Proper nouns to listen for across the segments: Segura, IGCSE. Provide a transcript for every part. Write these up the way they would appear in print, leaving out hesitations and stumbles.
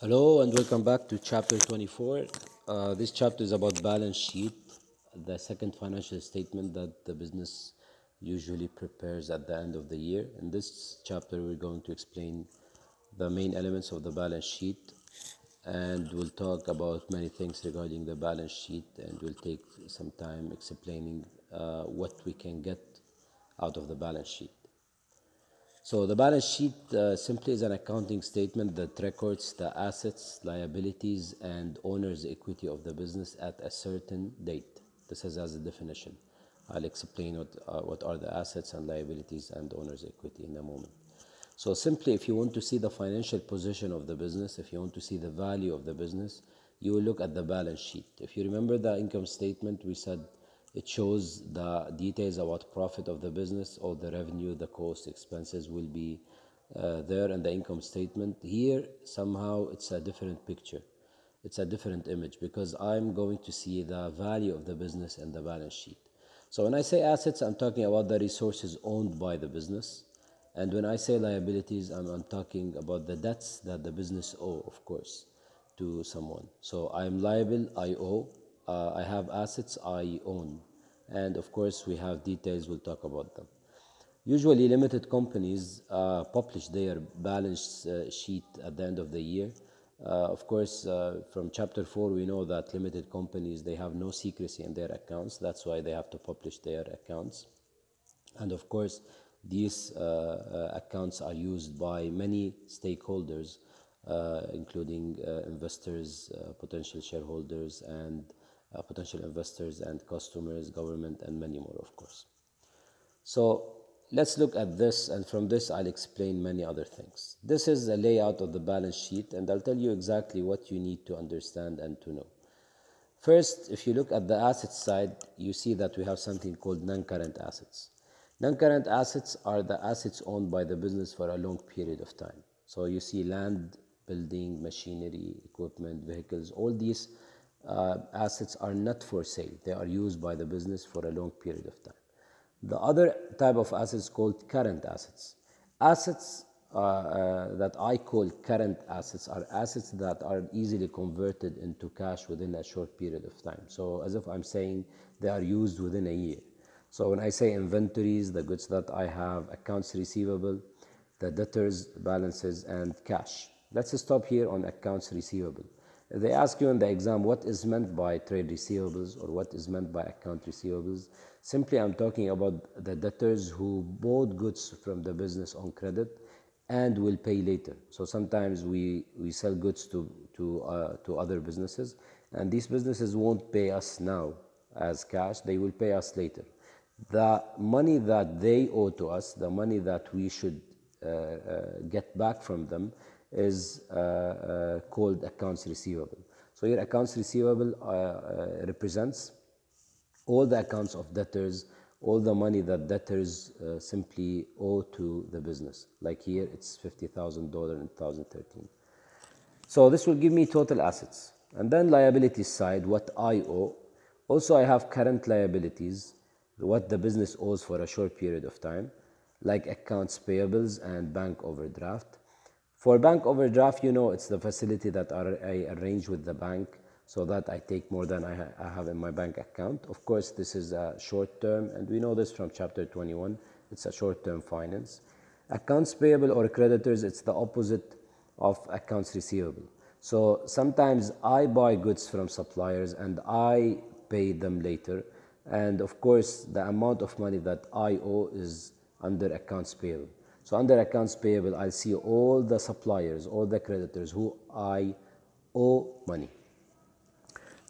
Hello and welcome back to chapter 24. This chapter is about balance sheet, the second financial statement that the business usually prepares at the end of the year. In this chapter, we're going to explain the main elements of the balance sheet, and we'll talk about many things regarding the balance sheet, and we'll take some time explaining what we can get out of the balance sheet. So the balance sheet simply is an accounting statement that records the assets, liabilities, and owner's equity of the business at a certain date. This is as a definition. I'll explain what are the assets and liabilities and owner's equity in a moment. So simply, if you want to see the financial position of the business, if you want to see the value of the business, you will look at the balance sheet. If you remember the income statement, we said it shows the details about profit of the business, all the revenue, the cost, expenses will be there, and the income statement. Here, somehow, it's a different picture. It's a different image because I'm going to see the value of the business in the balance sheet. So when I say assets, I'm talking about the resources owned by the business. And when I say liabilities, I'm talking about the debts that the business owes, of course, to someone. So I'm liable, I owe. I have assets, I own. And of course, we have details, we'll talk about them. Usually, limited companies publish their balance sheet at the end of the year. Of course, from chapter 4, we know that limited companies, they have no secrecy in their accounts. That's why they have to publish their accounts. And of course, these accounts are used by many stakeholders, including investors, potential shareholders, and potential investors and customers, government, and many more, of course. So let's look at this, and from this I'll explain many other things. This is the layout of the balance sheet, and I'll tell you exactly what you need to understand and to know. First, if you look at the asset side, you see that we have something called non-current assets. Non-current assets are the assets owned by the business for a long period of time. So you see land, building, machinery, equipment, vehicles, all these assets are not for sale. They are used by the business for a long period of time. The other type of assets called current assets. Assets that I call current assets are assets that are easily converted into cash within a short period of time. So as if I'm saying they are used within a year. So when I say inventories, the goods that I have, accounts receivable, the debtors, balances, and cash. Let's stop here on accounts receivable. They ask you in the exam what is meant by trade receivables or what is meant by account receivables. Simply, I'm talking about the debtors who bought goods from the business on credit and will pay later. So sometimes we sell goods to other businesses, and these businesses won't pay us now as cash. They will pay us later. The money that they owe to us, the money that we should get back from them, is called accounts receivable. So here accounts receivable represents all the accounts of debtors, all the money that debtors simply owe to the business. Like here, it's $50,000 in 2013. So this will give me total assets. And then liabilities side, what I owe. Also, I have current liabilities, what the business owes for a short period of time, like accounts payables and bank overdraft. For bank overdraft, you know, it's the facility that I arrange with the bank so that I take more than I have in my bank account. Of course, this is a short term, and we know this from chapter 21. It's a short-term finance. Accounts payable or creditors, it's the opposite of accounts receivable. So sometimes I buy goods from suppliers and I pay them later. And of course, the amount of money that I owe is under accounts payable. So under accounts payable, I'll see all the suppliers, all the creditors who I owe money.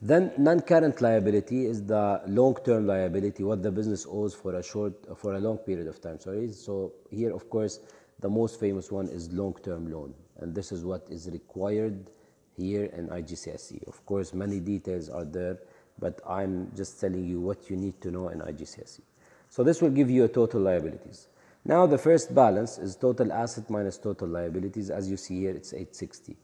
Then non-current liability is the long-term liability, what the business owes for a long period of time. So here, of course, the most famous one is long-term loan, and this is what is required here in IGCSE. Of course, many details are there, but I'm just telling you what you need to know in IGCSE. So this will give you a total liabilities. Now the first balance is total asset minus total liabilities. As you see here, it's 860.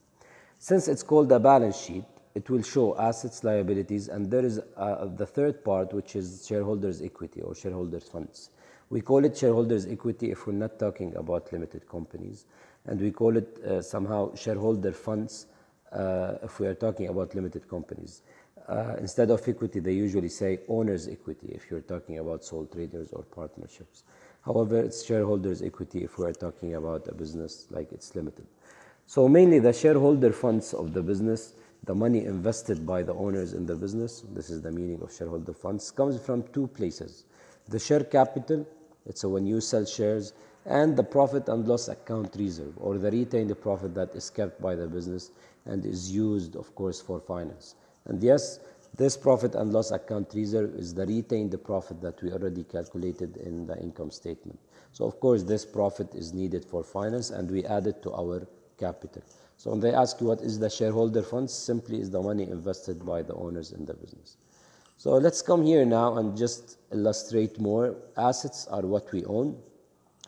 Since it's called a balance sheet, it will show assets, liabilities, and there is the third part, which is shareholders' equity or shareholders' funds. We call it shareholders' equity if we're not talking about limited companies, and we call it somehow shareholder funds if we are talking about limited companies. Instead of equity, they usually say owner's equity if you're talking about sole traders or partnerships. However, it's shareholders' equity if we're talking about a business like it's limited. So mainly the shareholder funds of the business, the money invested by the owners in the business, this is the meaning of shareholder funds, comes from two places. The share capital, it's when you sell shares, and the profit and loss account reserve, or the retained profit that is kept by the business and is used, of course, for finance. And yes, this profit and loss account reserve is the retained profit that we already calculated in the income statement. So, of course, this profit is needed for finance and we add it to our capital. So, when they ask you what is the shareholder funds, simply is the money invested by the owners in the business. So, let's come here now and just illustrate more. Assets are what we own,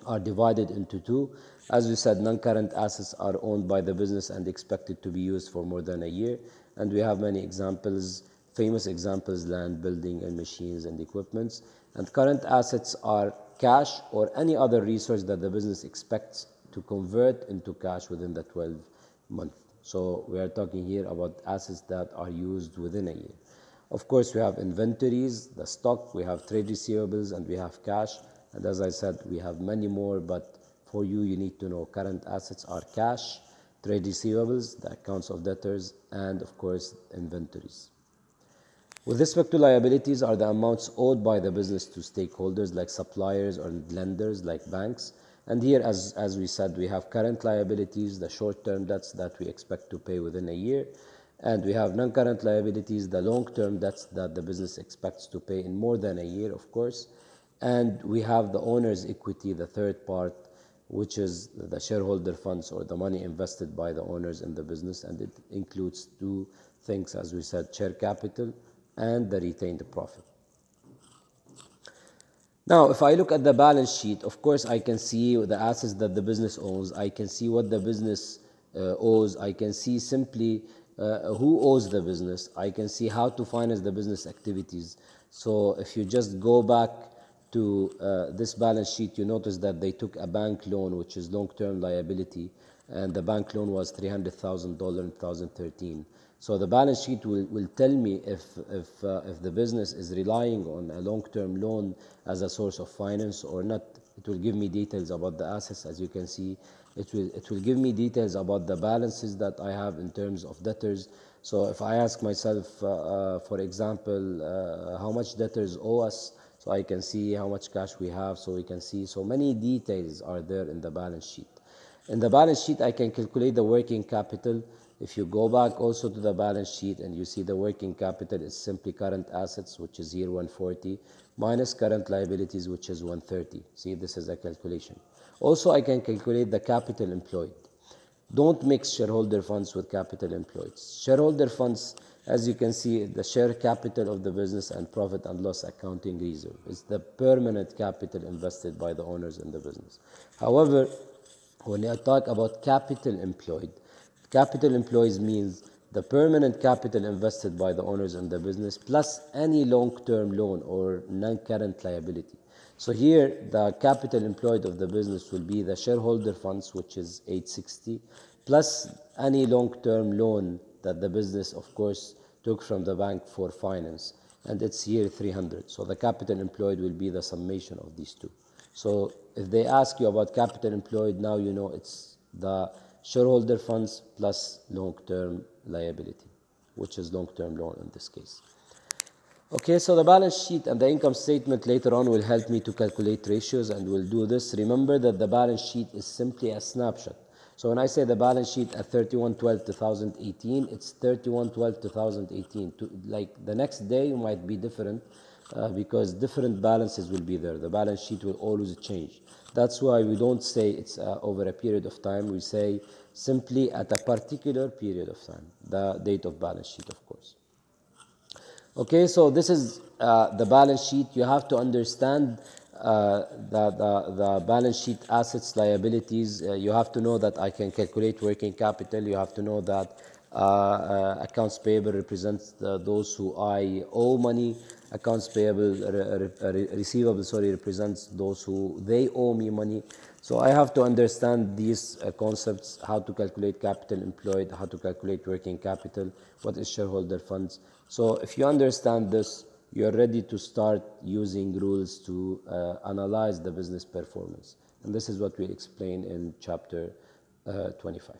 are divided into two. As we said, non-current assets are owned by the business and expected to be used for more than a year. And we have many examples, famous examples, land, building, and machines and equipments. And current assets are cash or any other resource that the business expects to convert into cash within the 12 months. So we are talking here about assets that are used within a year. Of course, we have inventories, the stock, we have trade receivables, and we have cash. And as I said, we have many more, but for you, you need to know current assets are cash, trade receivables, the accounts of debtors, and of course, inventories. With respect to liabilities are the amounts owed by the business to stakeholders like suppliers or lenders like banks. And here, as we said, we have current liabilities, the short-term debts that we expect to pay within a year. And we have non-current liabilities, the long-term debts that the business expects to pay in more than a year, of course. And we have the owner's equity, the third part, which is the shareholder funds or the money invested by the owners in the business, and it includes two things, as we said, share capital and the retained profit. Now, if I look at the balance sheet, of course, I can see the assets that the business owns. I can see what the business owes. I can see simply who owes the business. I can see how to finance the business activities. So if you just go back to this balance sheet, you notice that they took a bank loan, which is long-term liability, and the bank loan was $300,000 in 2013. So the balance sheet will tell me if the business is relying on a long-term loan as a source of finance or not. It will give me details about the assets, as you can see. It will give me details about the balances that I have in terms of debtors. So if I ask myself, for example, how much debtors owe us, so I can see how much cash we have, so we can see so many details are there in the balance sheet. In the balance sheet, I can calculate the working capital. If you go back also to the balance sheet and you see the working capital is simply current assets, which is here 140, minus current liabilities, which is 130. See, this is a calculation. Also, I can calculate the capital employed. Don't mix shareholder funds with capital employed. Shareholder funds, as you can see, the share capital of the business and profit and loss accounting reserve. It's the permanent capital invested by the owners in the business. However, when I talk about capital employed means the permanent capital invested by the owners in the business plus any long-term loan or non-current liability. So here, the capital employed of the business will be the shareholder funds, which is 860, plus any long-term loan that the business, of course, took from the bank for finance, and it's here 300. So the capital employed will be the summation of these two. So if they ask you about capital employed, now you know it's the shareholder funds plus long-term liability, which is long-term loan in this case. Okay, so the balance sheet and the income statement later on will help me to calculate ratios, and we'll do this. Remember that the balance sheet is simply a snapshot. So when I say the balance sheet at 31/12/2018, it's 31/12/2018. Like the next day might be different because different balances will be there. The balance sheet will always change. That's why we don't say it's over a period of time. We say simply at a particular period of time, the date of balance sheet, of course. Okay, so this is the balance sheet. You have to understand the balance sheet, assets, liabilities. You have to know that I can calculate working capital. You have to know that Accounts payable represents those who I owe money. Accounts payable, receivable, sorry, represents those who they owe me money. So I have to understand these concepts, how to calculate capital employed, how to calculate working capital, what is shareholder funds. So if you understand this, you are ready to start using rules to analyze the business performance. And this is what we explain in chapter 25.